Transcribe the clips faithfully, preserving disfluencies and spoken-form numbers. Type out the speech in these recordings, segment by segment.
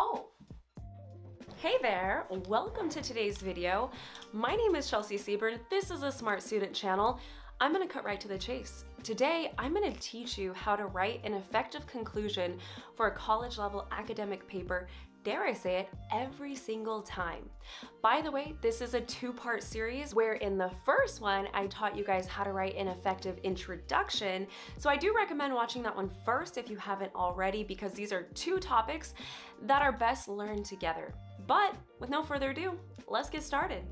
Oh, hey there, welcome to today's video. My name is Chelsea Seaburn. This is a Smart Student Channel. I'm gonna cut right to the chase. Today, I'm gonna teach you how to write an effective conclusion for a college level academic paper, dare I say it, every single time. By the way, this is a two-part series where in the first one, I taught you guys how to write an effective introduction. So I do recommend watching that one first if you haven't already, because these are two topics that are best learned together. But with no further ado, let's get started.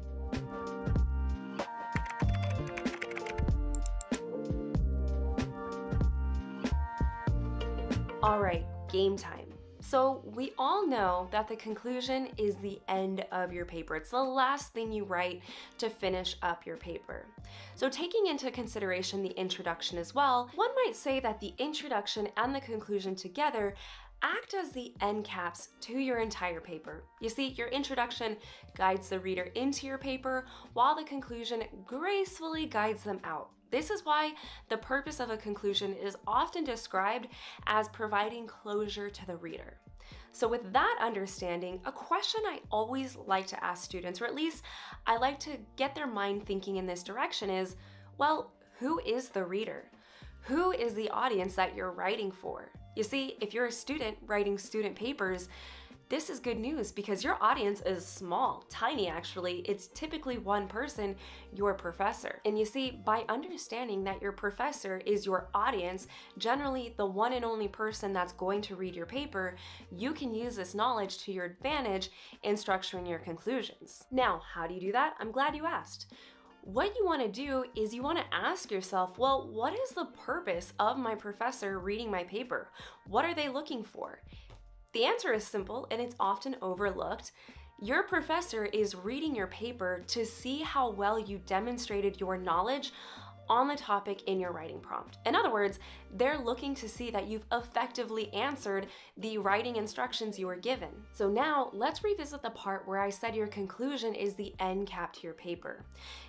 All right, game time. So we all know that the conclusion is the end of your paper. It's the last thing you write to finish up your paper. So taking into consideration the introduction as well, one might say that the introduction and the conclusion together act as the end caps to your entire paper. You see, your introduction guides the reader into your paper, while the conclusion gracefully guides them out. This is why the purpose of a conclusion is often described as providing closure to the reader. So with that understanding, a question I always like to ask students, or at least I like to get their mind thinking in this direction, is, well, who is the reader? Who is the audience that you're writing for? You see, if you're a student writing student papers, this is good news because your audience is small, tiny actually. It's typically one person, your professor. And you see, by understanding that your professor is your audience, generally the one and only person that's going to read your paper, you can use this knowledge to your advantage in structuring your conclusions. Now, how do you do that? I'm glad you asked. What you want to do is you want to ask yourself, well, what is the purpose of my professor reading my paper? What are they looking for? The answer is simple, and it's often overlooked. Your professor is reading your paper to see how well you demonstrated your knowledge on the topic in your writing prompt. In other words, they're looking to see that you've effectively answered the writing instructions you were given. So now let's revisit the part where I said your conclusion is the end cap to your paper.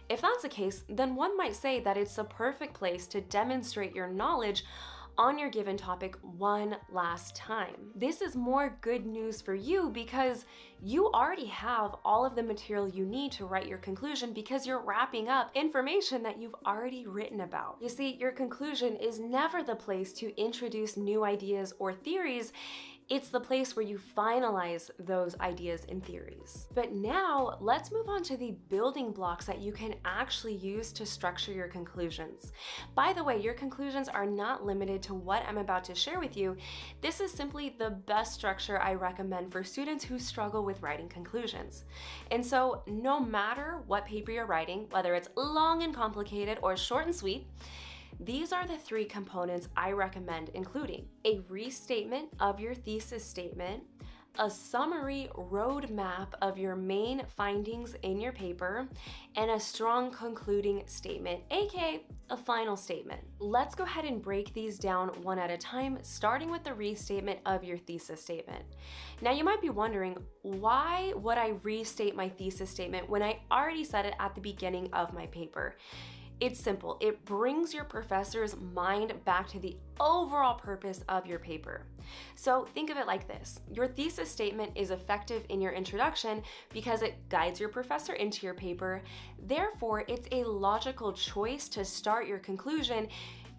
If that's the case, then one might say that it's the perfect place to demonstrate your knowledge on your given topic one last time. This is more good news for you because you already have all of the material you need to write your conclusion because you're wrapping up information that you've already written about. You see, your conclusion is never the place to introduce new ideas or theories. It's the place where you finalize those ideas and theories. But now let's move on to the building blocks that you can actually use to structure your conclusions. By the way, your conclusions are not limited to what I'm about to share with you. This is simply the best structure I recommend for students who struggle with writing conclusions. And so no matter what paper you're writing, whether it's long and complicated or short and sweet, these are the three components I recommend including: a restatement of your thesis statement, a summary roadmap of your main findings in your paper, and a strong concluding statement, aka a final statement. Let's go ahead and break these down one at a time, starting with the restatement of your thesis statement. Now you might be wondering, why would I restate my thesis statement when I already said it at the beginning of my paper? It's simple. It brings your professor's mind back to the overall purpose of your paper. So think of it like this. Your thesis statement is effective in your introduction because it guides your professor into your paper. Therefore, it's a logical choice to start your conclusion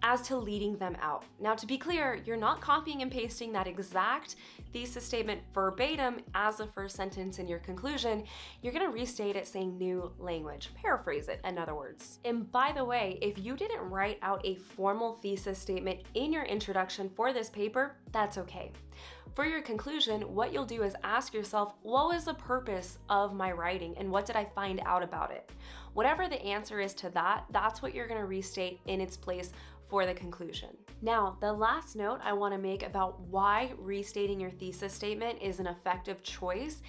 as to leading them out. Now, to be clear, you're not copying and pasting that exact thesis statement verbatim as the first sentence in your conclusion. You're gonna restate it saying new language, paraphrase it in other words. And by the way, if you didn't write out a formal thesis statement in your introduction for this paper, that's okay. For your conclusion, what you'll do is ask yourself, what was the purpose of my writing and what did I find out about it? Whatever the answer is to that, that's what you're gonna restate in its place for the conclusion. Now, the last note I want to make about why restating your thesis statement is an effective choice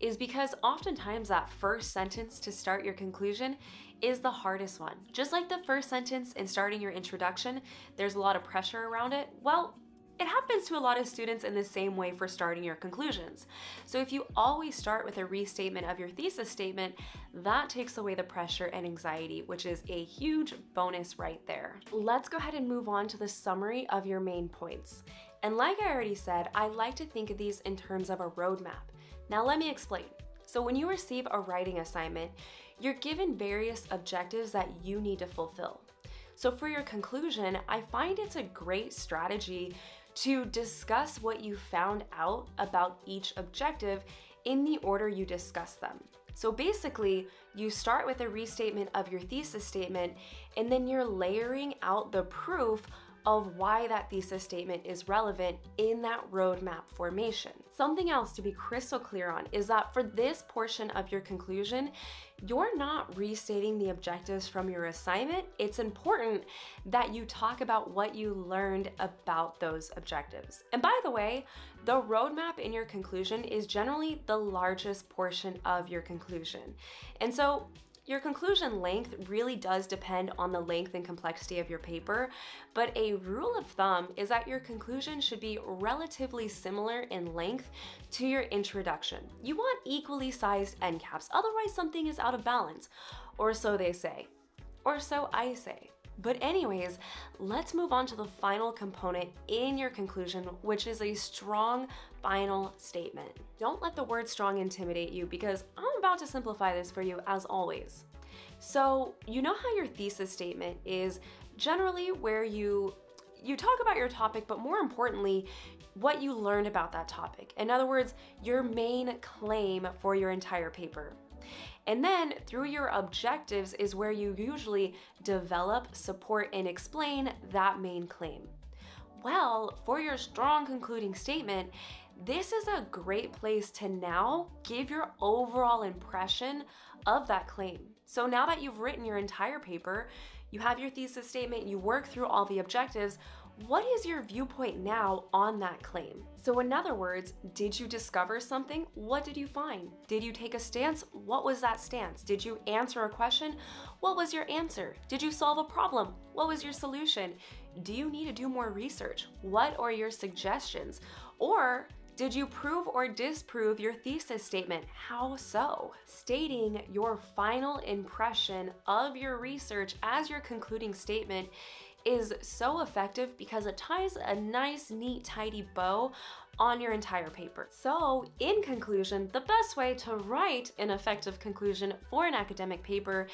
is because oftentimes that first sentence to start your conclusion is the hardest one. Just like the first sentence in starting your introduction, there's a lot of pressure around it. Well, it happens to a lot of students in the same way for starting your conclusions. So if you always start with a restatement of your thesis statement, that takes away the pressure and anxiety, which is a huge bonus right there. Let's go ahead and move on to the summary of your main points. And like I already said, I like to think of these in terms of a roadmap. Now let me explain. So when you receive a writing assignment, you're given various objectives that you need to fulfill. So for your conclusion, I find it's a great strategy to discuss what you found out about each objective in the order you discuss them. So basically, you start with a restatement of your thesis statement, and then you're layering out the proof of why that thesis statement is relevant in that roadmap formation. Something else to be crystal clear on is that for this portion of your conclusion, you're not restating the objectives from your assignment. It's important that you talk about what you learned about those objectives. And by the way, the roadmap in your conclusion is generally the largest portion of your conclusion. And so, your conclusion length really does depend on the length and complexity of your paper, but a rule of thumb is that your conclusion should be relatively similar in length to your introduction. You want equally sized end caps, otherwise something is out of balance, or so they say, or so I say. But anyways, let's move on to the final component in your conclusion, which is a strong final statement. Don't let the word strong intimidate you, because I'm about to simplify this for you as always. So you know how your thesis statement is generally where you You talk about your topic, but more importantly, what you learned about that topic. In other words, your main claim for your entire paper. And then through your objectives is where you usually develop, support, and explain that main claim. Well, for your strong concluding statement, this is a great place to now give your overall impression of that claim. So now that you've written your entire paper, you have your thesis statement, you work through all the objectives, what is your viewpoint now on that claim? So in other words, did you discover something? What did you find? Did you take a stance? What was that stance? Did you answer a question? What was your answer? Did you solve a problem? What was your solution? Do you need to do more research? What are your suggestions? Or did you prove or disprove your thesis statement? How so? Stating your final impression of your research as your concluding statement is so effective because it ties a nice, neat, tidy bow on your entire paper. So in conclusion, the best way to write an effective conclusion for an academic paper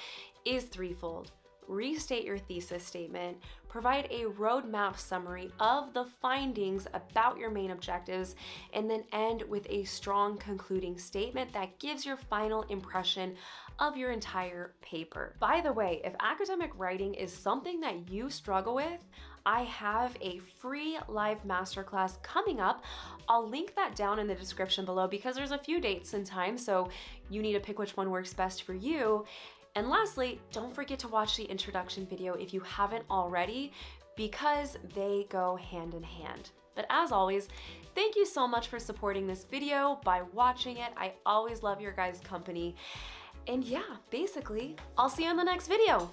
is threefold. Restate your thesis statement, provide a roadmap summary of the findings about your main objectives, and then end with a strong concluding statement that gives your final impression of your entire paper. By the way, if academic writing is something that you struggle with, I have a free live masterclass coming up. I'll link that down in the description below because there's a few dates and times, so you need to pick which one works best for you. And lastly, don't forget to watch the introduction video if you haven't already, because they go hand in hand. But as always, thank you so much for supporting this video by watching it. I always love your guys' company. And yeah, basically, I'll see you in the next video.